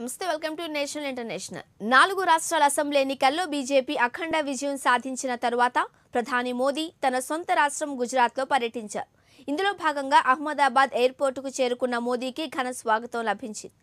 नमस्ते welcome to national international. नालुगु राष्ट्राल असेंब्ली एन्निकल्लो बीजेपी अखंड विजयं साधिंचिन तरुवात प्रधानी मोदी तन सोंत राष्ट्रं गुजरात्लो पर्यटिंचारु। इंदुलो भागंगा अहमदाबाद एयरपोर्टुकु चेरुकुन्न मोदीकी घन स्वागतं लभिंचिंदि।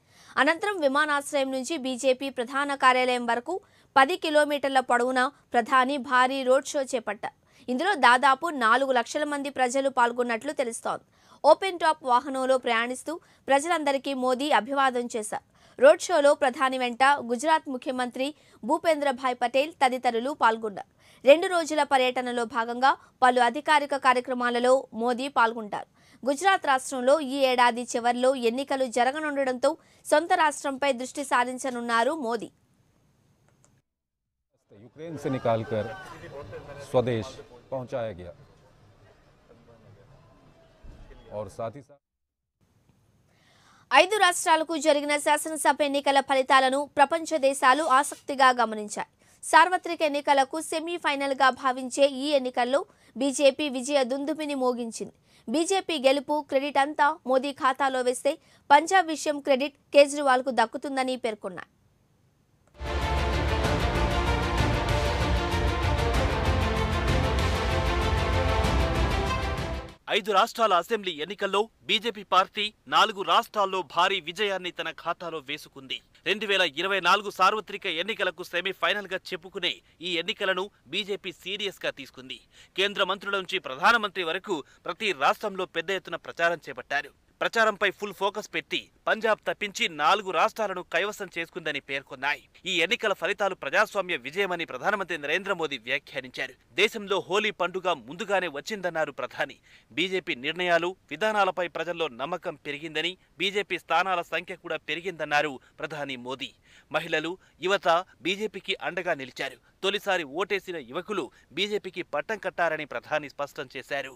अनंतरं विमानाश्रयं नुंचि बीजेपी प्रधान कार्यालयं वरकु 10 किलोमीटर्ल पडवुन प्रधानी भारी रोड शो चेपट्टारु। ఇందులో దాదాపు 4 లక్షల మంది ప్రజలు పాల్గొన్నట్లు తెలుస్తోంది। ఓపెన్ టాప్ వాహనంలో ప్రయాణిస్తూ ప్రజలందరికీ మోదీ అభివాదం చేశారు। రోడ్ షోలో ప్రధాని వెంట గుజరాత్ ముఖ్యమంత్రి భూపేంద్ర భాయ్ పటేల్ తదితరులు పాల్గొన్నారు। 2 రోజుల పర్యటనలో భాగంగా పలు అధికారిక కార్యక్రమాలలో మోదీ పాల్గొంటారు। గుజరాత్ రాష్ట్రంలో ఈ ఏడాది చివర్లో ఎన్నికలు జరగనుండడంతో సొంత రాష్ట్రంపై దృష్టి సారించనున్నారు మోదీ। यूक्रेन से निकालकर स्वदेश पहुंचाया गया और साथ ही साथ 5 రాష్ట్రాలకు జరిగిన శాసనసభ ఎన్నికల ఫలితాలను ప్రపంచ దేశాలు ఆసక్తిగా గమనించాయి। సార్వత్రిక ఎన్నికలకు సెమీఫైనల్ గా భావించే ఈ ఎన్నికల్లో బీజేపీ విజయ దుందుబిని మోగించింది। బీజేపీ గెలుపు క్రెడిట్ అంతా మోదీ ఖాతాలో వేస్తే పంజాబ్ విషయం క్రెడిట్ కేజ్రీవాల్ కు దక్కుతుందని పేర్కొన్నారు। ఐదు రాష్ట్రాల అసెంబ్లీ ఎన్నికల్లో బీజేపీ పార్టీ 4 రాష్ట్రాల్లో భారీ విజయాన్ని తన ఖాతాలో వేసుకుంది। 2024 సార్వత్రిక ఎన్నికలకు సెమీఫైనల్ గా చెప్పుకునే ఈ ఎన్నికలను బీజేపీ సీరియస్ గా తీసుకుంది। కేంద్ర మంత్రుల నుంచి ప్రధానమంత్రి వరకు ప్రతి రాష్ట్రంలో పెద్ద ఎత్తున ప్రచారం చేపట్టారు। ప్రచారంపై ఫుల్ ఫోకస్ పెట్టి పంజాబ్ తప్పించి 4 రాష్ట్రాలను కైవసం చేసుకుందని పేర్కొన్నాయి। ఈ ఎన్నికల ఫలితాలు ప్రజాస్వామ్య విజయమని ప్రధానమంత్రి నరేంద్ర మోదీ వ్యాఖ్యానించారు। దేశంలో హోలీ పండుగ ముందుగానే వచ్చిందన్నారు ప్రధాని। బీజేపీ నిర్ణయాలు విధానాలపై ప్రజల్లో నమ్మకం పెరిగిందని బీజేపీ స్థానాల సంఖ్య కూడా పెరిగిందన్నారు ప్రధాని మోదీ। మహిళలు యువత బీజేపీకి అండగా నిలిచారు। తొలిసారి ఓటేసిన యువకులు బీజేపీకి పట్టం కట్టారని ప్రధాని స్పష్టం చేశారు।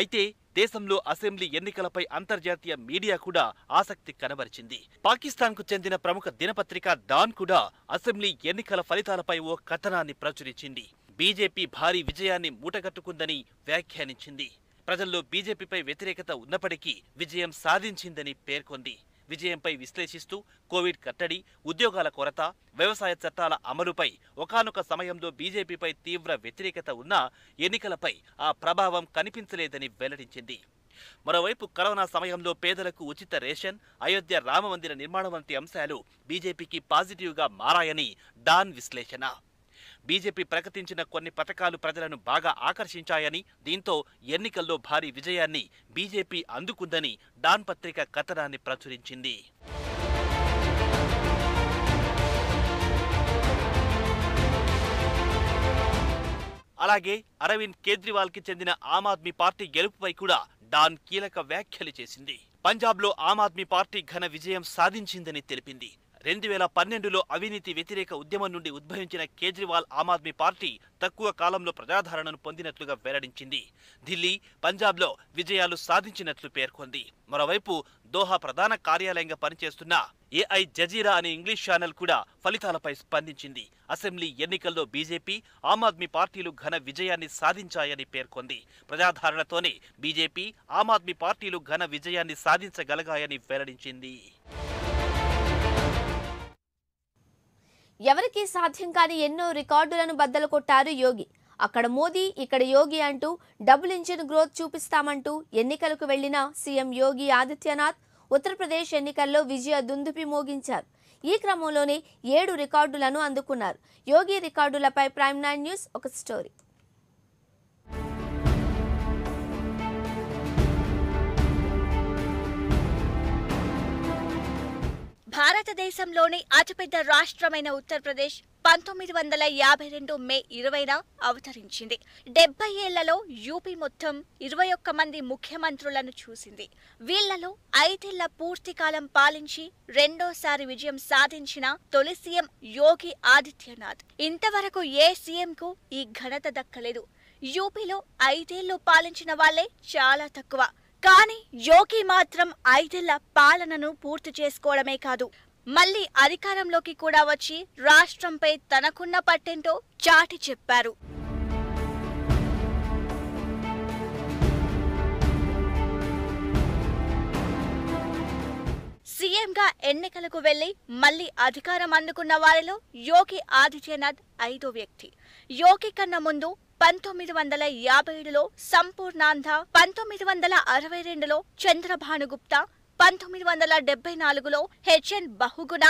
అయితే దేశంలో అసెంబ్లీ ఎన్నికలపై అంతర్జాతీయ మీడియా కూడా ఆసక్తి కనబరిచింది। పాకిస్తాన్కు చెందిన ప్రముఖ దినపత్రిక డాన్ కూడా అసెంబ్లీ ఎన్నికల ఫలితాలపై ఓ కథనాన్ని ప్రచురించింది। బీజేపీ భారీ విజయాన్ని మూటగట్టుకుందని వ్యాఖ్యానించింది। ప్రజల్లో బీజేపీపై వ్యతిరేకత ఉన్నప్పటికీ విజయం సాధించిందని పేర్కొంది। విజయంపై విశ్లేషిస్తూ కోవిడ్ కట్టడి, ఉద్యోగాల కొరత, వ్యవసాయ చట్టాల అమలుపై ఒకానొక సమయంలో బీజేపీపై తీవ్ర వ్యతిరేకత ఉన్నా ఎన్నికలపై ఆ ప్రభావం కనిపించలేదని వెల్లడించింది। మరోవైపు కరోనా సమయంలో పేదలకు ఉచిత రేషన్, అయోధ్య రామమందిర నిర్మాణం వంటి అంశాలు బీజేపీకి పాజిటివ్గా మారాయని డాన్ విశ్లేషణ। బీజేపీ ప్రకటించిన కొన్ని పథకాలు ప్రజలను బాగా ఆకర్షించాయని, దీంతో ఎన్నికల్లో భారీ విజయాన్ని బీజేపీ అందుకుందని డాన్ పత్రిక కథనాన్ని ప్రచురించింది। అలాగే అరవింద్ కేజ్రీవాల్ కి చెందిన ఆమ్ ఆద్మీ పార్టీ గెలుపుపై కూడా డాన్ కీలక వ్యాఖ్యలు చేసింది। పంజాబ్లో ఆమ్ ఆద్మీ పార్టీ ఘన విజయం సాధించిందని తెలిపింది। 2012లో అవినీతి వ్యతిరేక ఉద్యమం నుండి ఉద్భవించిన కేజ్రీవాల్ ఆమ్ ఆద్మీ పార్టీ తక్కువ కాలంలో ప్రజాదరణను పొందినట్లుగా వెల్లడించింది। ఢిల్లీ, పంజాబ్లో విజయాలు సాధించినట్లు పేర్కొంది। మరోవైపు దోహా ప్రధాన కార్యాలయంగా పనిచేస్తున్న ఏఐ జజీరా అనే ఇంగ్లీష్ ఛానల్ కూడా ఫలితాలపై స్పందించింది। అసెంబ్లీ ఎన్నికల్లో బీజేపీ, ఆమ్ ఆద్మీ పార్టీలు ఘన విజయాన్ని సాధించాయని పేర్కొంది। ప్రజాదరణతోనే బీజేపీ, ఆమ్ ఆద్మీ పార్టీలు ఘన విజయాన్ని సాధించగలగాయని వెల్లడించింది। ఎవరికి సాధ్యం కాని ఎన్నో రికార్డులను బద్దలు కొట్టారు యోగి। అక్కడ మోదీ, ఇక్కడ యోగి అంటూ డబుల్ ఇంజిన్ గ్రోత్ చూపిస్తామంటూ ఎన్నికలకు వెళ్లిన సీఎం యోగి ఆదిత్యనాథ్ ఉత్తరప్రదేశ్ ఎన్నికల్లో విజయ దుందుపి మోగించారు। ఈ క్రమంలోనే 7 రికార్డులను అందుకున్నారు యోగి। రికార్డులపై ప్రైమ్9 న్యూస్ ఒక స్టోరీ। భారతదేశంలోని అతిపెద్ద రాష్ట్రమైన ఉత్తరప్రదేశ్ 1952 మే 20న అవతరించింది। 70 ఏళ్లలో యూపీ మొత్తం 21 మంది ముఖ్యమంత్రులను చూసింది। వీళ్లలో 5 ఏళ్ల పూర్తికాలం పాలించి రెండోసారి విజయం సాధించిన తొలి సీఎం యోగి ఆదిత్యనాథ్। ఇంతవరకు ఏ సీఎంకు ఈ ఘనత దక్కలేదు। యూపీలో 5 ఏళ్లు పాలించిన వాళ్లే చాలా తక్కువ, కానీ యోగి మాత్రం 5 ఏళ్ల పాలనను పూర్తి చేసుకోవడమే కాదు, మళ్లీ అధికారంలోకి కూడా వచ్చి రాష్ట్రంపై తనకున్న పట్టేంటో చాటి చెప్పారు। సీఎంగా ఎన్నికలకు వెళ్లి మళ్ళీ అధికారం అందుకున్న వారిలో యోగి ఆదిత్యనాథ్ ఐదో వ్యక్తి. యోగి కన్నా ముందు 1957లో సంపూర్ణాంధ, 1962లో చంద్రభానుగుప్తా, 1974లో హెచ్ఎన్ బహుగుణ,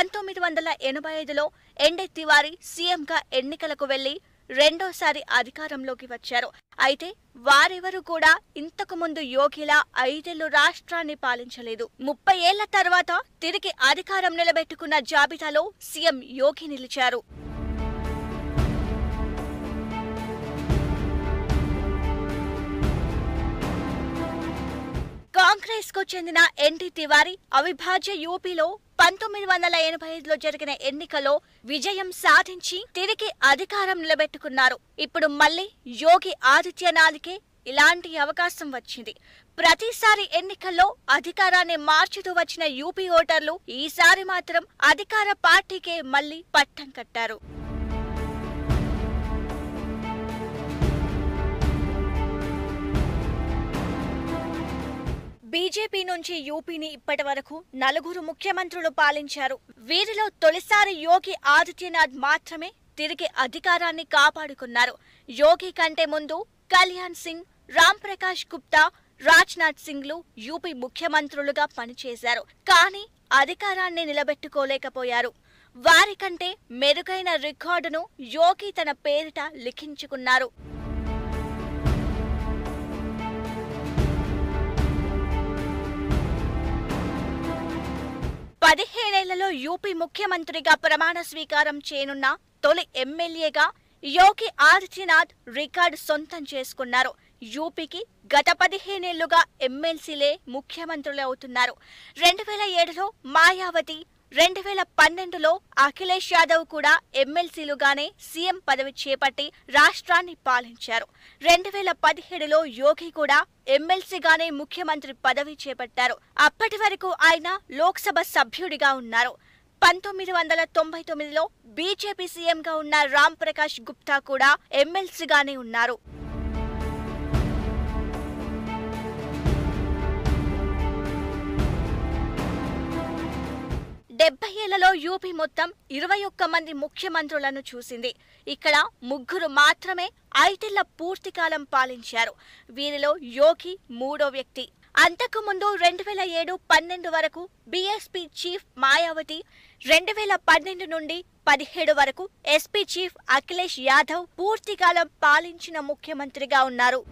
1985లో ఎండే తివారీ సీఎంగా ఎన్నికలకు వెళ్లి రెండోసారి అధికారంలోకి వచ్చారు. అయితే వారెవరు కూడా ఇంతకు ముందు యోగిలా 5 ఏళ్లు రాష్ట్రాన్ని పాలించలేదు. 30 ఏళ్ల తర్వాత తిరిగి అధికారం నిలబెట్టుకున్న జాబితాలో సీఎం యోగి నిలిచారు. కాంగ్రెస్ కు చెందిన ఎన్టీ తివారీ అవిభాజ్య యూపీలో 1985లో జరిగిన ఎన్నికలో విజయం సాధించి తిరిగి అధికారం నిలబెట్టుకున్నారు. ఇప్పుడు మళ్ళీ యోగి ఆదిత్యనాథ్కే ఇలాంటి అవకాశం వచ్చింది. ప్రతిసారి ఎన్నికల్లో అధికారాన్ని మార్చుతూ వచ్చిన యూపీ ఓటర్లు ఈసారి మాత్రం అధికార పార్టీకే మళ్ళీ పట్టం కట్టారు. బీజేపీ నుంచి యూపీని ఇప్పటి వరకు 4 ముఖ్యమంత్రులు పాలించారు. వీరిలో తొలిసారి యోగి ఆదిత్యనాథ్ మాత్రమే తిరిగి అధికారాన్ని కాపాడుకున్నారు. యోగి కంటే ముందు కళ్యాణ్ సింగ్, రామ్ ప్రకాష్ గుప్తా, రాజ్నాథ్ సింగ్లు యూపీ ముఖ్యమంత్రులుగా పనిచేశారు. కానీ అధికారాన్ని నిలబెట్టుకోలేకపోయారు. వారికంటే మెరుగైన రికార్డును యోగి తన పేరిట లిఖించుకున్నారు. పదిహేడేళ్లలో యూపీ ముఖ్యమంత్రిగా ప్రమాణ స్వీకారం చేయనున్న తొలి ఎమ్మెల్యేగా యోగి ఆదిత్యనాథ్ రికార్డు సొంతం చేసుకున్నారు. యూపీకి గత 15 ఏళ్లుగా ఎమ్మెల్సీలే ముఖ్యమంత్రులు అవుతున్నారు. 2007లో మాయావతి, 2012లో అఖిలేష్ యాదవ్ కూడా ఎమ్మెల్సీలుగానే సీఎం పదవి చేపట్టి రాష్ట్రాన్ని పాలించారు. 2017లో యోగి కూడా ఎమ్మెల్సీగానే ముఖ్యమంత్రి పదవి చేపట్టారు. అప్పటి వరకు ఆయన లోక్సభ సభ్యుడిగా ఉన్నారు. 1999లో బీజేపీ సీఎంగా ఉన్న రామ్ ప్రకాష్ గుప్తా కూడా ఎమ్మెల్సీగానే ఉన్నారు. లో యూపీ మొత్తం 21 మంది ముఖ్యమంత్రులను చూసింది. ఇక్కడ 3 మాత్రమే 5 ఏళ్ల పూర్తికాలం పాలించారు. వీరిలో యోగి మూడో వ్యక్తి. అంతకుముందు 2007-12 వరకు బీఎస్పీ చీఫ్ మాయావతి, 2012 నుండి 2017 వరకు ఎస్పీ చీఫ్ అఖిలేష్ యాదవ్ పూర్తికాలం పాలించిన ముఖ్యమంత్రిగా ఉన్నారు.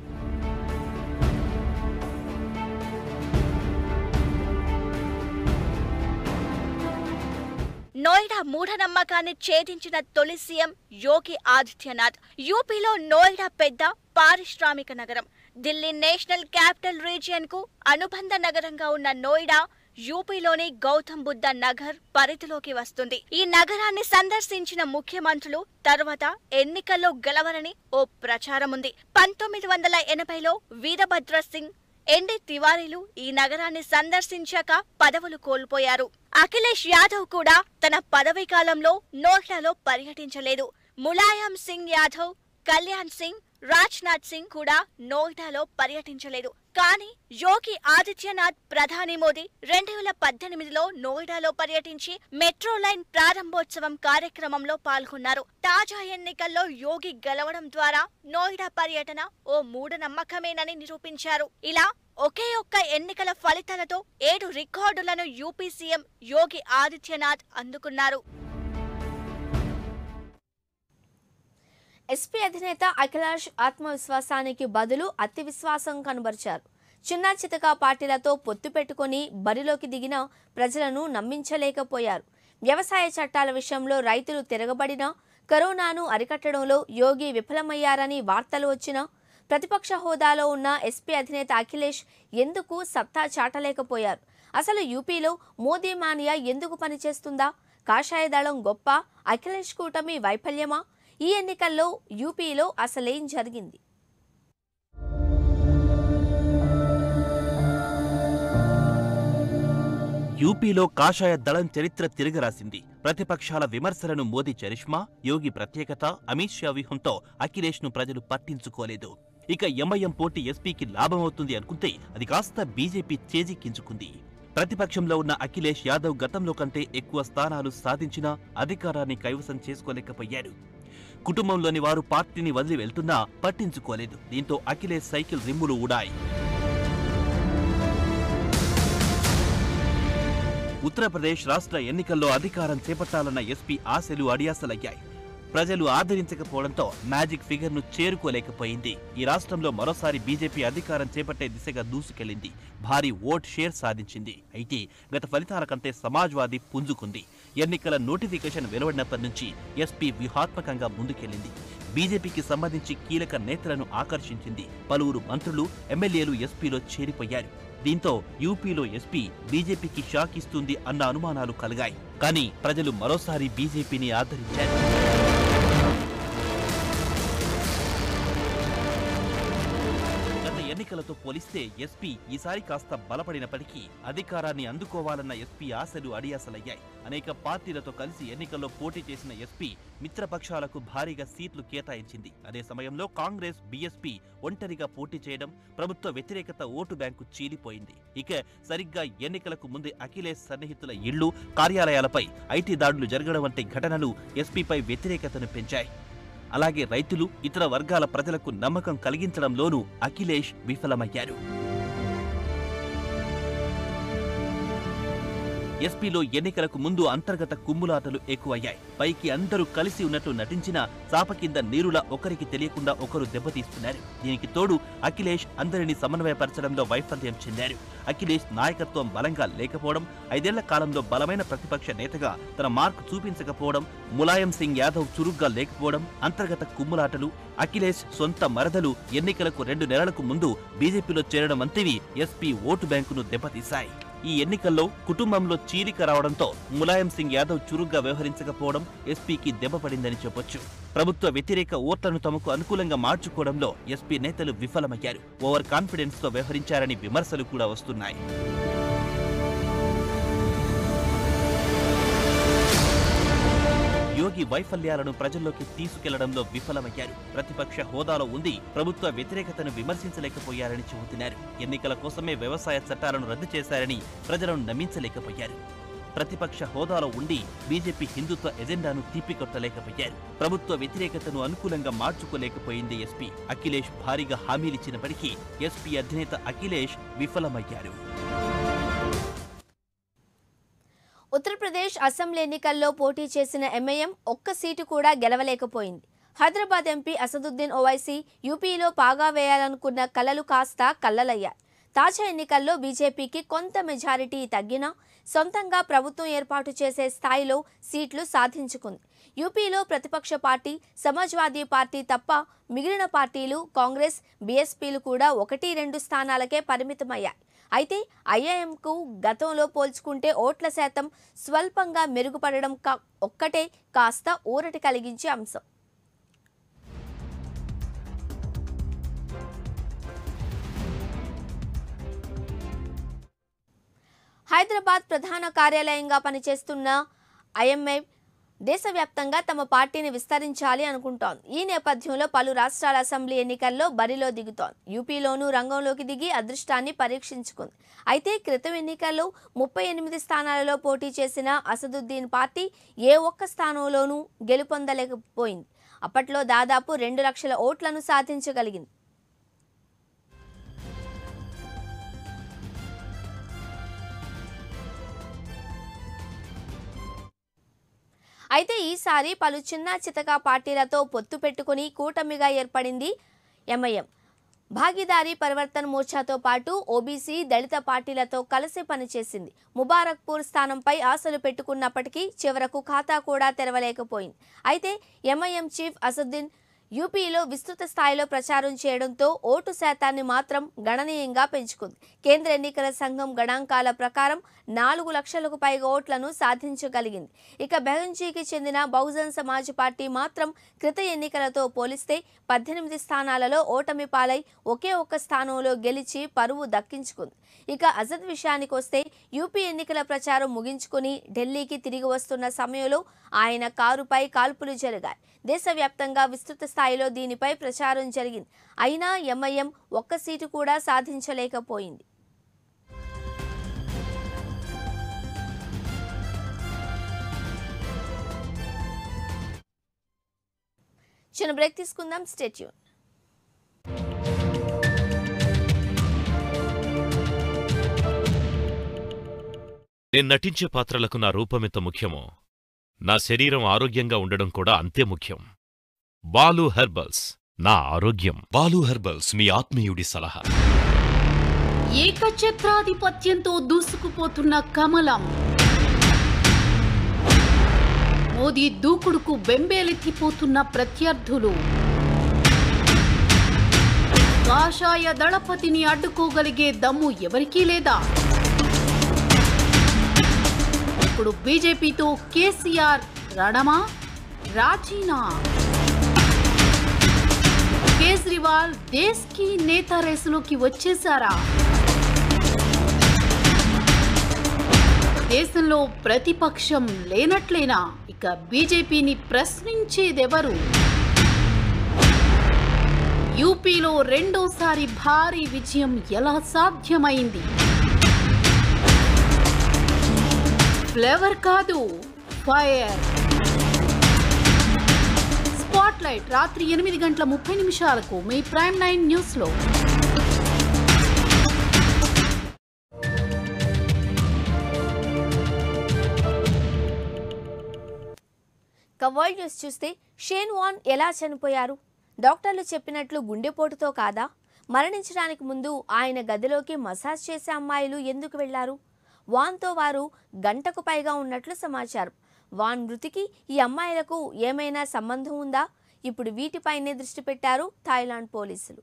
నోయిడా మూఢనమ్మకాన్ని ఛేదించిన తొలి సీఎం యోగి ఆదిత్యనాథ్. యూపీలో నోయిడా పెద్ద పారిశ్రామిక నగరం. ఢిల్లీ నేషనల్ క్యాపిటల్ రీజియన్ కు అనుబంధ నగరంగా ఉన్న నోయిడా యూపీలోని గౌతమ్ బుద్ధ నగర్ పరిధిలోకి వస్తుంది. ఈ నగరాన్ని సందర్శించిన ముఖ్యమంత్రులు తర్వాత ఎన్నికల్లో గెలవరని ఓ ప్రచారం ఉంది. 1980లో వీరభద్ర సింగ్, ఎండి తివారీలు ఈ నగరాన్ని సందర్శించాక పదవులు కోల్పోయారు. అఖిలేష్ యాదవ్ కూడా తన పదవీ కాలంలో నోయిడాలో పర్యటించలేదు. ములాయం సింగ్ యాదవ్, కళ్యాణ్ సింగ్, రాజ్నాథ్ సింగ్ కూడా నోయిడాలో పర్యటించలేదు. కానీ యోగి ఆదిత్యనాథ్ ప్రధాని మోదీ 2018లో నోయిడాలో పర్యటించి మెట్రో లైన్ ప్రారంభోత్సవం కార్యక్రమంలో పాల్గొన్నారు. తాజా ఎన్నికల్లో యోగి గెలవడం ద్వారా నోయిడా పర్యటన ఓ మూఢనమ్మకమేనని నిరూపించారు. ఇలా ఒకే ఒక్క ఎన్నికల ఫలితాలతో 7 రికార్డులను యూపీ సీఎం యోగి ఆదిత్యనాథ్ అందుకున్నారు. ఎస్పీ అధినేత అఖిలేష్ ఆత్మవిశ్వాసానికి బదులు అతి విశ్వాసం కనబరిచారు. చిన్న చితక పార్టీలతో పొత్తు పెట్టుకుని బరిలోకి దిగిన ప్రజలను నమ్మించలేకపోయారు. వ్యవసాయ చట్టాల విషయంలో రైతులు తిరగబడిన, కరోనాను అరికట్టడంలో యోగి విఫలమయ్యారని వార్తలు వచ్చినా ప్రతిపక్ష హోదాలో ఉన్న ఎస్పీ అధినేత అఖిలేష్ ఎందుకు సత్తా చాటలేకపోయారు? అసలు యూపీలో మోదీ మానియా ఎందుకు పనిచేస్తుందా? కాషాయ దళం గొప్ప, అఖిలేష్ కూటమి వైఫల్యమా? ఈ ఎన్నికల్లో యూపీలో అసలేం జరిగింది? యూపీలో కాషాయ దళం చరిత్ర తిరగరాసింది. ప్రతిపక్షాల విమర్శలను మోదీ చరిష్మా, యోగి ప్రత్యేకత, అమిత్ షా వ్యూహంతో అఖిలేష్ ను ప్రజలు పట్టించుకోలేదు. ఇక ఎంఐఎం పోటీ ఎస్పీకి లాభమవుతుంది అనుకుంటే అది కాస్త బీజేపీ చేజిక్కించుకుంది. ప్రతిపక్షంలో ఉన్న అఖిలేష్ యాదవ్ గతంలో కంటే ఎక్కువ స్థానాలు సాధించినా అధికారాన్ని కైవసం చేసుకోలేకపోయారు. కుటుంబంలోని వారు పార్టీని వదిలి వెళ్తున్నా పట్టించుకోలేదు. దీంతో అఖిలేష్ సైకిల్ రిమ్ములు ఊడాయి. ఉత్తరప్రదేశ్ రాష్ట్ర ఎన్నికల్లో అధికారం చేపట్టాలన్న ఎస్పీ ఆశలు అడియాసలయ్యాయి. ప్రజలు ఆదరించకపోవడంతో మ్యాజిక్ ఫిగర్ ను చేరుకోలేకపోయింది. ఈ రాష్ట్రంలో మరోసారి బీజేపీ అధికారం చేపట్టే దిశగా దూసుకెళ్లింది. భారీ ఓట్ షేర్ సాధించింది. అయితే గత ఫలితాల కంటే సమాజ్వాదీ పుంజుకుంది. ఎన్నికల నోటిఫికేషన్ వెలువడినప్పటి నుంచి ఎస్పీ వ్యూహాత్మకంగా ముందుకెళ్లింది. బీజేపీకి సంబంధించి కీలక నేతలను ఆకర్షించింది. పలువురు మంత్రులు, ఎమ్మెల్యేలు ఎస్పీలో చేరిపోయారు. దీంతో యూపీలో ఎస్పీ బీజేపీకి షాక్ ఇస్తుంది అన్న అనుమానాలు కలిగాయి. కానీ ప్రజలు మరోసారి బీజేపీని ఆదరించారు. గత ఎన్నికలతో పోలిస్తే ఎస్పీ ఈసారి కాస్త బలపడినప్పటికీ అధికారాన్ని అందుకోవాలన్న ఎస్పీ ఆశలు అడియాసలయ్యాయి. అనేక పార్టీలతో కలిసి ఎన్నికల్లో పోటీ చేసిన ఎస్పీ మిత్రపక్షాలకు భారీగా సీట్లు కేటాయించింది. అదే సమయంలో కాంగ్రెస్, బీఎస్పీ ఒంటరిగా పోటీ చేయడం ప్రభుత్వ వ్యతిరేకత ఓటు బ్యాంకు చీలిపోయింది. ఇక సరిగ్గా ఎన్నికలకు ముందే అఖిలేష్ సన్నిహితుల ఇళ్లు, కార్యాలయాలపై ఐటీ దాడులు జరగడం వంటి ఘటనలు ఎస్పీపై వ్యతిరేకతను పెంచాయి. అలాగే రైతులు, ఇతర వర్గాల ప్రజలకు నమ్మకం కలిగించడంలోనూ అఖిలేష్ విఫలమయ్యారు. ఎస్పీలో ఎన్నికలకు ముందు అంతర్గత కుమ్ములాటలు ఎక్కువయ్యాయి. పైకి అందరూ కలిసి ఉన్నట్టు నటించినా చాప కింద నీరులా ఒకరికి తెలియకుండా ఒకరు దెబ్బతీస్తున్నారు. దీనికి తోడు అఖిలేష్ అందరినీ సమన్వయపరచడంలో వైఫల్యం చెందారు. అఖిలేష్ నాయకత్వం బలంగా లేకపోవడం, 5 ఏళ్ల కాలంలో బలమైన ప్రతిపక్ష నేతగా తన మార్కు చూపించకపోవడం, ములాయం సింగ్ యాదవ్ చురుగ్గా లేకపోవడం, అంతర్గత కుమ్ములాటలు, అఖిలేష్ సొంత మరదలు ఎన్నికలకు 2 నెలలకు ముందు బీజేపీలో చేరడం వంటివి ఎస్పీ ఓటు బ్యాంకును దెబ్బతీశాయి. ఈ ఎన్నికల్లో కుటుంబంలో చీలిక రావడంతో ములాయం సింగ్ యాదవ్ చురుగ్గా వ్యవహరించకపోవడం ఎస్పీకి దెబ్బపడిందని చెప్పొచ్చు. ప్రభుత్వ వ్యతిరేక ఓట్లను తమకు అనుకూలంగా మార్చుకోవడంలో ఎస్పీ నేతలు విఫలమయ్యారు. ఓవర్ కాన్ఫిడెన్స్ తో వ్యవహరించారని విమర్శలు కూడా వస్తున్నాయి. యోగి వైఫల్యాలను ప్రజల్లోకి తీసుకెళ్లడంలో విఫలమయ్యారు. ప్రతిపక్ష హోదాలో ఉంది ప్రభుత్వ వ్యతిరేకతను విమర్శించలేకపోయారని చెబుతున్నారు. ఎన్నికల కోసమే వ్యవసాయ చట్టాలను రద్దు చేశారని ప్రజలను నమ్మించలేకపోయారు. ప్రతిపక్ష హోదాలో ఉండి బీజేపీ హిందుత్వ ఎజెండాను తీపికొట్టలేకపోయారు. ప్రభుత్వ వ్యతిరేకతను అనుకూలంగా మార్చుకోలేకపోయింది ఎస్పీ. అఖిలేష్ భారీగా హామీలిచ్చినప్పటికీ ఎస్పీ అధినేత అఖిలేష్ విఫలమయ్యారు. ఉత్తరప్రదేశ్ అసెంబ్లీ ఎన్నికల్లో పోటీ చేసిన ఎంఐఎం ఒక్క సీటు కూడా గెలవలేకపోయింది. హైదరాబాద్ ఎంపీ అసదుద్దీన్ ఓవైసీ యూపీలో పాగా వేయాలనుకున్న కలలు కాస్త కల్లలయ్యాయి. తాజా ఎన్నికల్లో బీజేపీకి కొంత మెజారిటీ తగ్గినా సొంతంగా ప్రభుత్వం ఏర్పాటు చేసే స్థాయిలో సీట్లు సాధించుకుంది. యూపీలో ప్రతిపక్ష పార్టీ సమాజ్వాదీ పార్టీ తప్ప మిగిలిన పార్టీలు కాంగ్రెస్, బీఎస్పీలు కూడా 1-2 స్థానాలకే పరిమితమయ్యాయి. అయితే ఐఐఎంకు గతంలో పోల్చుకుంటే ఓట్ల శాతం స్వల్పంగా మెరుగుపడడం ఒక్కటే కాస్త ఊరట కలిగించే అంశం. హైదరాబాద్ ప్రధాన కార్యాలయంగా పనిచేస్తున్న ఐఎంఐ దేశవ్యాప్తంగా తమ పార్టీని విస్తరించాలి అనుకుంటోంది. ఈ నేపథ్యంలో పలు రాష్ట్రాల అసెంబ్లీ ఎన్నికల్లో బరిలో దిగుతోంది. యూపీలోనూ రంగంలోకి దిగి అదృష్టాన్ని పరీక్షించుకుంది. అయితే క్రితం ఎన్నికల్లో 38 స్థానాలలో పోటీ చేసిన అసదుద్దీన్ పార్టీ ఏ ఒక్క స్థానంలోనూ గెలుపొందలేకపోయింది. అప్పట్లో దాదాపు 2 లక్షల ఓట్లను సాధించగలిగింది. అయితే ఈసారి పలు చిన్న చితకా పార్టీలతో పొత్తు పెట్టుకుని కూటమిగా ఏర్పడింది ఎంఐఎం. భాగీదారీ పరివర్తన్ మోర్చాతో పాటు ఓబీసీ, దళిత పార్టీలతో కలిసి పనిచేసింది. ముబారక్పూర్ స్థానంపై ఆశలు పెట్టుకున్నప్పటికీ చివరకు ఖాతా కూడా తెరవలేకపోయింది. అయితే ఎంఐఎం చీఫ్ అసదుద్దీన్ యూపీలో విస్తృత స్థాయిలో ప్రచారం చేయడంతో ఓటు శాతాన్ని మాత్రం గణనీయంగా పెంచుకుంది. కేంద్ర ఎన్నికల సంఘం గణాంకాల ప్రకారం 4 లక్షలకు పైగా ఓట్లను సాధించగలిగింది. ఇక బెహంజీకి చెందిన బహుజన్ సమాజ్ పార్టీ మాత్రం క్రిత ఎన్నికలతో పోలిస్తే 18 స్థానాలలో ఓటమి పాలై 1 స్థానంలో గెలిచి పరువు దక్కించుకుంది. ఇక అజద్ విషయానికి వస్తే యూపీ ఎన్నికల ప్రచారం ముగించుకుని ఢిల్లీకి తిరిగి వస్తున్న సమయంలో ఆయన కారుపై కాల్పులు జరిగాయి. దేశవ్యాప్తంగా విస్తృత స్థాయిలో దీనిపై ప్రచారం జరిగింది. అయినా ఎంఐఎం ఒక్క సీటు కూడా సాధించలేకపోయింది. చిన్న బ్రేక్ తీసుకుందాం, స్టే ట్యూన్. నేను నటించే పాత్రలకు నా రూపమెంత ముఖ్యమో నా శరీరం ఆరోగ్యంగా ఉండడం కూడా అంతే ముఖ్యం. బాలు హెర్బల్స్, నా ఆరోగ్యం. బాలు హెర్బల్స్, మీ ఆత్మీయుడి సలహా. ఏకఛత్రాధిపత్యంతో దూసుకుపోతున్న కమలం మోదీ దూకుడుకు బెంబేలెత్తిపోతున్న ప్రత్యర్థులు కాషాయ దళపతిని అడ్డుకోగలిగే దమ్ము ఎవరికీ లేదా? ఇప్పుడు బీజేపీతో కేసీఆర్ రణమా రాజీనా? కేజ్రీవాల్ దేశ్ కి నేత రేసులోకి వచ్చేశారా? దేశంలో ప్రతిపక్షం లేనట్లేనా? ఇక బీజేపీని ప్రశ్నించేదెవరు? యూపీలో రెండోసారి భారీ విజయం ఎలా సాధ్యమైంది? ఫ్లేవర్ కాదు, ఫైర్. స్పాట్లైట్ రాత్రి 8:30 మీ ప్రైమ్ 9 న్యూస్లో. వరల్డ్ న్యూస్ చూస్తే షేన్ వాన్ ఎలా చనిపోయారు? డాక్టర్లు చెప్పినట్లు గుండెపోటుతో కాదా? మరణించడానికి ముందు ఆయన గదిలోకి మసాజ్ చేసే అమ్మాయిలు ఎందుకు వెళ్లారు? వాన్తో వారు గంటకు పైగా ఉన్నట్లు సమాచారం. వాన్ మృతికి ఈ అమ్మాయిలకు ఏమైనా సంబంధం ఉందా? ఇప్పుడు వీటిపైనే దృష్టి పెట్టారు థాయిలాండ్ పోలీసులు.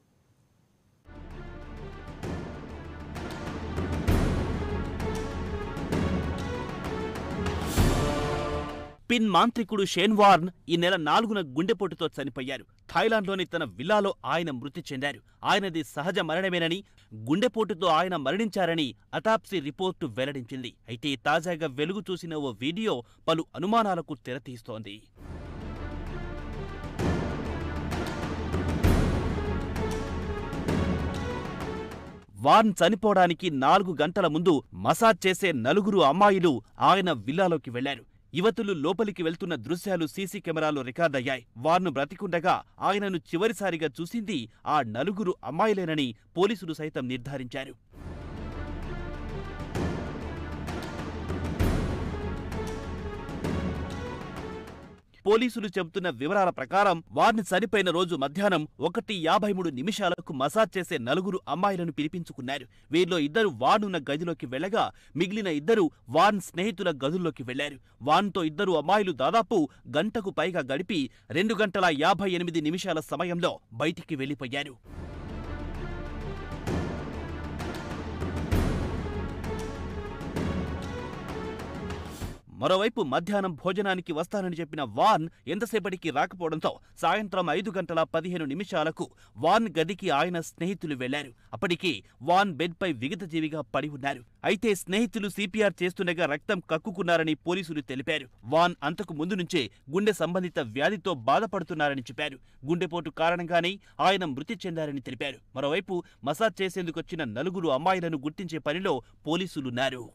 పిన్ మాంత్రికుడు షేన్ వార్న్ ఈ నెల 4న గుండెపోటుతో చనిపోయారు. థాయిలాండ్లోని తన విల్లాలో ఆయన మృతి చెందారు. ఆయనది సహజ మరణమేనని, గుండెపోటుతో ఆయన మరణించారని అటాప్సీ రిపోర్టు వెల్లడించింది. అయితే తాజాగా వెలుగు చూసిన ఓ వీడియో పలు అనుమానాలకు తెరతీస్తోంది. వార్న్ చనిపోవడానికి 4 గంటల ముందు మసాజ్ చేసే 4 అమ్మాయిలు ఆయన విల్లాలోకి వెళ్లారు. యువతులు లోపలికి వెళ్తున్న దృశ్యాలు సీసీ కెమెరాలో రికార్డయ్యాయి. వార్ను బ్రతికుండగా ఆయనను చివరిసారిగా చూసింది ఆ 4 అమ్మాయిలేనని పోలీసులు సైతం నిర్ధారించారు. పోలీసులు చెబుతున్న వివరాల ప్రకారం వార్ని చనిపోయిన రోజు మధ్యాహ్నం 1:53 మసాజ్ చేసే 4 అమ్మాయిలను పిలిపించుకున్నారు. వీరిలో 2 వార్నున్న గదిలోకి వెళ్లగా మిగిలిన 2 వార్న్ స్నేహితుల గదుల్లోకి వెళ్లారు. వాన్తో 2 అమ్మాయిలు దాదాపు గంటకు పైగా గడిపి 2:58 సమయంలో బయటికి వెళ్లిపోయారు. మరోవైపు మధ్యాహ్నం భోజనానికి వస్తానని చెప్పిన వాన్ ఎంతసేపటికి రాకపోవడంతో సాయంత్రం 5:15 వాన్ గదికి ఆయన స్నేహితులు వెళ్లారు. అప్పటికి వాన్ బెడ్పై విగతజీవిగా పడి ఉన్నారు. అయితే స్నేహితులు సిపిఆర్ చేస్తుండగా రక్తం కక్కుకున్నారని పోలీసులు తెలిపారు. వాన్ అంతకు ముందు నుంచే గుండె సంబంధిత వ్యాధితో బాధపడుతున్నారని చెప్పారు. గుండెపోటు కారణంగానే ఆయన మృతి చెందారని తెలిపారు. మరోవైపు మసాజ్ చేసేందుకొచ్చిన 4 అమ్మాయిలను గుర్తించే పనిలో పోలీసులున్నారు.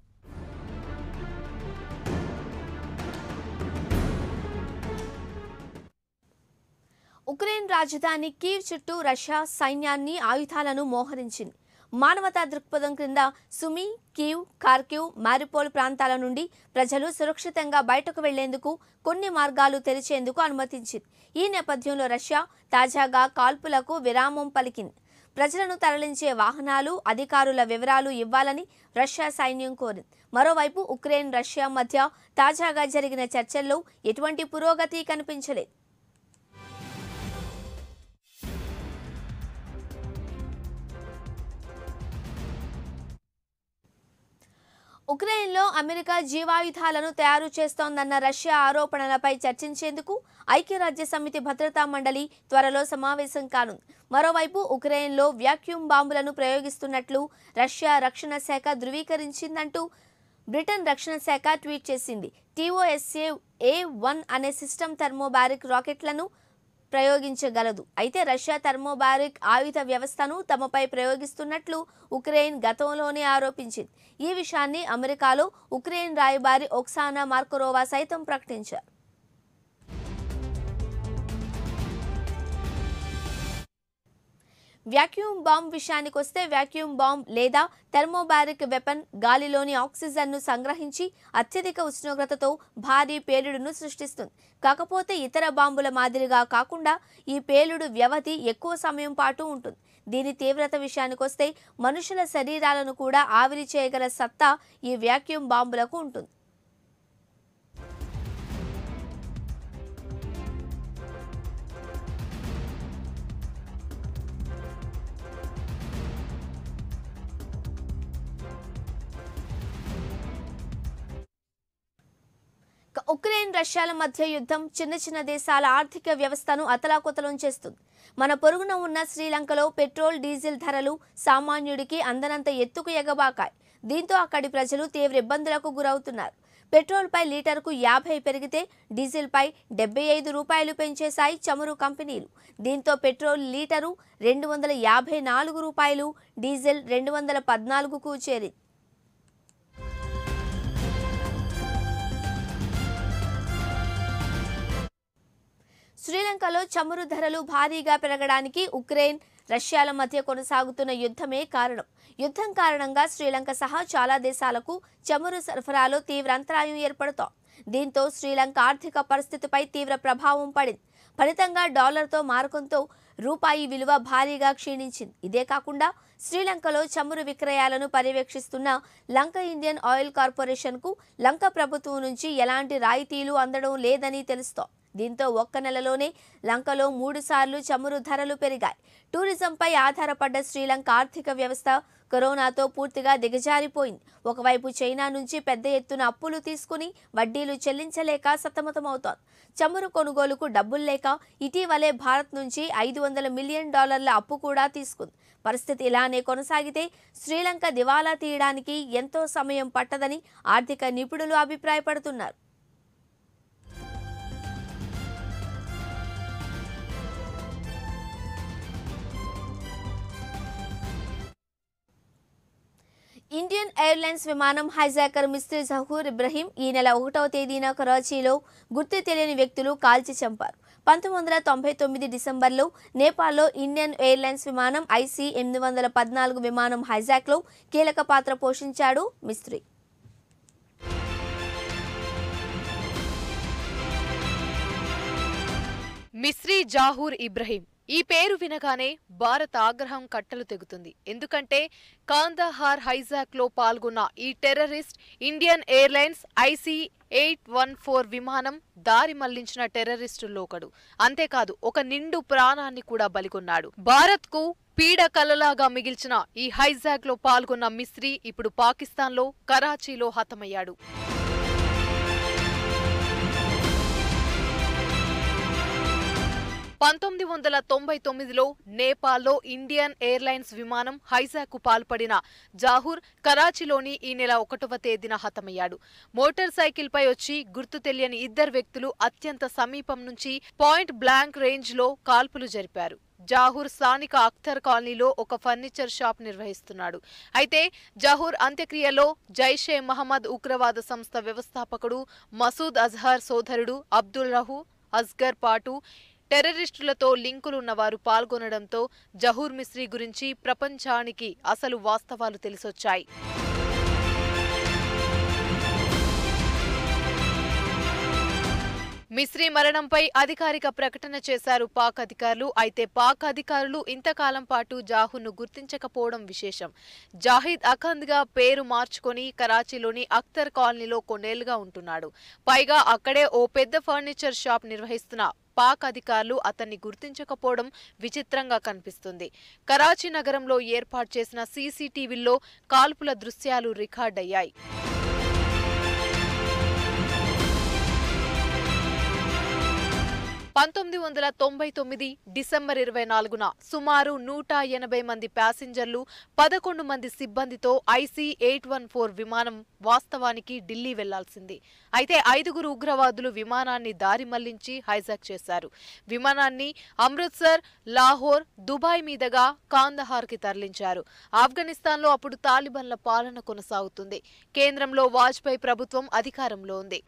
ఉక్రెయిన్ రాజధాని కీవ్ చుట్టూ రష్యా సైన్యాన్ని, ఆయుధాలను మోహరించింది. మానవతా దృక్పథం క్రింద సుమి, కీవ్, కార్కివ్, మారిపోల్ ప్రాంతాల నుండి ప్రజలు సురక్షితంగా బయటకు వెళ్లేందుకు కొన్ని మార్గాలు తెరిచేందుకు అనుమతించింది. ఈ నేపథ్యంలో రష్యా తాజాగా కాల్పులకు విరామం పలికింది. ప్రజలను తరలించే వాహనాలు, అధికారుల వివరాలు ఇవ్వాలని రష్యా సైన్యం కోరింది. మరోవైపు ఉక్రెయిన్, రష్యా మధ్య తాజాగా జరిగిన చర్చల్లో ఎటువంటి పురోగతి కనిపించలేదు. ఉక్రెయిన్లో అమెరికా జీవాయుధాలను తయారు చేస్తోందన్న రష్యా ఆరోపణలపై చర్చించేందుకు ఐక్యరాజ్య సమితి భద్రతా మండలి త్వరలో సమావేశం కానుంది. మరోవైపు ఉక్రెయిన్లో వ్యాక్యూమ్ బాంబులను ప్రయోగిస్తున్నట్లు రష్యా రక్షణ శాఖ ధృవీకరించిందంటూ బ్రిటన్ రక్షణ శాఖ ట్వీట్ చేసింది. TOSA-A1 అనే సిస్టమ్ థర్మోబారిక్ రాకెట్లను ప్రయోగించగలదు. అయితే రష్యా థర్మోబారిక్ ఆయుధ వ్యవస్థను తమపై ప్రయోగిస్తున్నట్లు ఉక్రెయిన్ గతంలోనే ఆరోపించింది. ఈ విషయాన్ని అమెరికాలో ఉక్రెయిన్ రాయబారి ఒక్సానా మార్కోరోవా సైతం ప్రకటించారు. వ్యాక్యూమ్ బాంబ్ విషయానికి వస్తే వ్యాక్యూమ్ బాంబ్ లేదా థర్మోబారిక్ వెపన్ గాలిలోని ఆక్సిజన్ను సంగ్రహించి అత్యధిక ఉష్ణోగ్రతతో భారీ పేలుడును సృష్టిస్తుంది. కాకపోతే ఇతర బాంబుల మాదిరిగా కాకుండా ఈ పేలుడు వ్యవధి ఎక్కువ సమయం పాటు ఉంటుంది. దీని తీవ్రత విషయానికి వస్తే మనుషుల శరీరాలను కూడా ఆవిరి చేయగల సత్తా ఈ వ్యాక్యూమ్ బాంబులకు ఉంటుంది. ఉక్రెయిన్ రష్యాల మధ్య యుద్ధం చిన్న చిన్న దేశాల ఆర్థిక వ్యవస్థను అతలాకుతలం చేస్తుంది. మన పొరుగున ఉన్న శ్రీలంకలో పెట్రోల్ డీజిల్ ధరలు సామాన్యుడికి అందనంత ఎత్తుకు ఎగబాకాయి. దీంతో అక్కడి ప్రజలు తీవ్ర ఇబ్బందులకు గురవుతున్నారు. పెట్రోల్ పై లీటర్కు 50 పెరిగితే డీజిల్ పై 75 రూపాయలు పెంచేశాయి చమురు కంపెనీలు. దీంతో పెట్రోల్ లీటరు 254 రూపాయలు, డీజిల్ 214కు చేరింది. శ్రీలంకలో చమురు ధరలు భారీగా పెరగడానికి ఉక్రెయిన్ రష్యాల మధ్య కొనసాగుతున్న యుద్ధమే కారణం. యుద్ధం కారణంగా శ్రీలంక సహా చాలా దేశాలకు చమురు సరఫరాలో తీవ్ర అంతరాయం ఏర్పడుతోంది. దీంతో శ్రీలంక ఆర్థిక పరిస్థితిపై తీవ్ర ప్రభావం పడింది. ఫలితంగా డాలర్తో మారకంతో రూపాయి విలువ భారీగా క్షీణించింది. ఇదే కాకుండా శ్రీలంకలో చమురు విక్రయాలను పర్యవేక్షిస్తున్న లంక ఇండియన్ ఆయిల్ కార్పొరేషన్కు లంక ప్రభుత్వం నుంచి ఎలాంటి రాయితీలు అందడం లేదని తెలుస్తోంది. దీంతో ఒక్క నెలలోనే లంకలో 3 సార్లు చమురు ధరలు పెరిగాయి. టూరిజంపై ఆధారపడ్డ శ్రీలంక ఆర్థిక వ్యవస్థ కరోనాతో పూర్తిగా దిగజారిపోయింది. ఒకవైపు చైనా నుంచి పెద్ద ఎత్తున అప్పులు తీసుకుని వడ్డీలు చెల్లించలేక సతమతమవుతోంది. చమురు కొనుగోలుకు డబ్బులు లేక ఇటీవలే భారత్ నుంచి $500 మిలియన్ అప్పు కూడా తీసుకుంది. పరిస్థితి ఇలానే కొనసాగితే శ్రీలంక దివాలా తీయడానికి ఎంతో సమయం పట్టదని ఆర్థిక నిపుణులు అభిప్రాయపడుతున్నారు. ఇండియన్ ఎయిర్లైన్స్ విమానం హైజాకర్ మిస్త్రీ జహూర్ ఇబ్రహీం ఈ నెల 1వ తేదీన కరాచీలో గుర్తు తెలియని వ్యక్తులు కాల్చి చంపారు. 1999 డిసెంబర్లో నేపాల్లో ఇండియన్ ఎయిర్లైన్స్ విమానం IC-814 విమానం హైజాక్లో కీలక పాత్ర పోషించాడు మిస్త్రీ. మిస్త్రీ జహూర్ ఇబ్రహీం ఈ పేరు వినగానే భారత ఆగ్రహం కట్టలు తెగుతుంది. ఎందుకంటే కాందహార్ హైజాక్ లో పాల్గొన్న ఈ టెర్రరిస్ట్ ఇండియన్ ఎయిర్లైన్స్ IC-814 విమానం దారి మళ్లించిన టెర్రరిస్టుల్లో ఒకడు. అంతేకాదు ఒక నిండు ప్రాణాన్ని కూడా బలిగొన్నాడు. భారత్ కు పీడ కలలాగా మిగిల్చిన ఈ హైజాక్ లో పాల్గొన్న మిస్త్రీ ఇప్పుడు పాకిస్తాన్ లో కరాచీలో హతమయ్యాడు. $1999లో నేపాల్లో ఇండియన్ ఎయిర్లైన్స్ విమానం హైజాక్ కు పాల్పడిన జహూర్ కరాచీలోని ఈ నెల 1వ తేదీన హతమయ్యాడు. మోటార్ సైకిల్ పై వచ్చి గుర్తు తెలియని ఇద్దరు వ్యక్తులు అత్యంత సమీపం నుంచి పాయింట్ బ్లాంక్ రేంజ్ లో కాల్పులు జరిపారు. జహూర్ స్థానిక అఖ్తర్ కాలనీలో ఒక ఫర్నిచర్ షాప్ నిర్వహిస్తున్నాడు. అయితే జహూర్ అంత్యక్రియలో జైషే మహమ్మద్ ఉగ్రవాద సంస్థ వ్యవస్థాపకుడు మసూద్ అజహర్ సోదరుడు అబ్దుల్ రహు అస్గర్ పాటు టెర్రరిస్టులతో లింకులున్నవారు పాల్గొనడంతో జహూర్ మిస్త్రీ గురించి ప్రపంచానికి అసలు వాస్తవాలు తెలిసొచ్చాయి. మిస్త్రీ మరణంపై అధికారిక ప్రకటన చేశారు పాక్ అధికారులు. అయితే పాక్ అధికారులు ఇంతకాలం పాటు జహూర్ను గుర్తించకపోవడం విశేషం. జాహిద్ అఖంద్గా పేరు మార్చుకొని కరాచీలోని అఖ్తర్ కాలనీలో కొన్నేళ్లుగా ఉంటున్నాడు. పైగా అక్కడే ఓ పెద్ద ఫర్నిచర్ షాప్ నిర్వహిస్తున్న పాక్ అధికారులు అతన్ని గుర్తించకపోవడం విచిత్రంగా కనిపిస్తుంది. కరాచీ నగరంలో ఏర్పాటు చేసిన CCTVలో కాల్పుల దృశ్యాలు రికార్డయ్యాయి. $1999 డిసెంబర్ 24న సుమారు 180 మంది ప్యాసింజర్లు 11 మంది సిబ్బందితో IC-814 విమానం వాస్తవానికి ఢిల్లీ వెళ్లాల్సింది. అయితే 5గురు ఉగ్రవాదులు విమానాన్ని దారి మళ్లించి హైజాక్ చేశారు. విమానాన్ని అమృత్సర్, లాహోర్, దుబాయ్ మీదుగా కాందహార్కి తరలించారు. ఆఫ్ఘనిస్తాన్లో అప్పుడు తాలిబన్ల పాలన కొనసాగుతుంది. కేంద్రంలో వాజ్పేయి ప్రభుత్వం అధికారంలో ఉంది.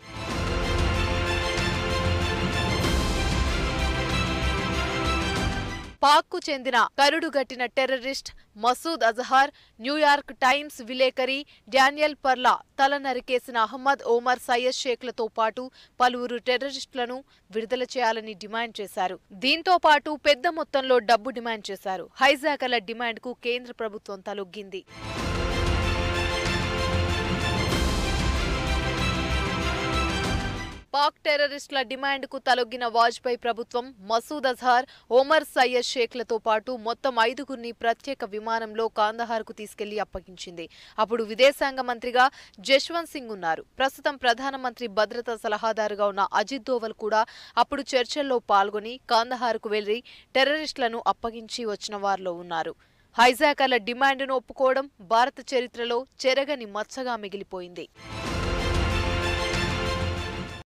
పాక్కు చెందిన కరుడుగట్టిన terrorist Masood Azhar, New York Times విలేకరి డానియల్ పర్లా తల నరికేసిన అహ్మద్ ఓమర్ సయ్యద్ షేక్లతో పాటు పలువురు టెర్రరిస్టులను విడుదల చేయాలని డిమాండ్ చేశారు. దీంతో పాటు పెద్ద మొత్తంలో డబ్బు డిమాండ్ చేశారు. హైజాకల డిమాండ్కు కేంద్ర ప్రభుత్వం తలొగ్గింది. పాక్ టెర్రరిస్టుల డిమాండ్కు తలొగ్గిన వాజ్పేయి ప్రభుత్వం మసూద్ అజహర్, ఓమర్ సయ్యద్ షేక్లతో పాటు మొత్తం 5గురిని ప్రత్యేక విమానంలో కాందహార్కు తీసుకెళ్లి అప్పగించింది. అప్పుడు విదేశాంగ మంత్రిగా జశ్వంత్ సింగ్ ఉన్నారు. ప్రస్తుతం ప్రధానమంత్రి భద్రతా సలహాదారుగా ఉన్న అజిత్ దోవల్ కూడా అప్పుడు చర్చల్లో పాల్గొని కాందహార్కు వెళ్లి టెర్రరిస్టులను అప్పగించి వచ్చిన వారిలో ఉన్నారు. హైజాకర్ల డిమాండ్ను ఒప్పుకోవడం భారత చరిత్రలో చెరగని మచ్చగా మిగిలిపోయింది.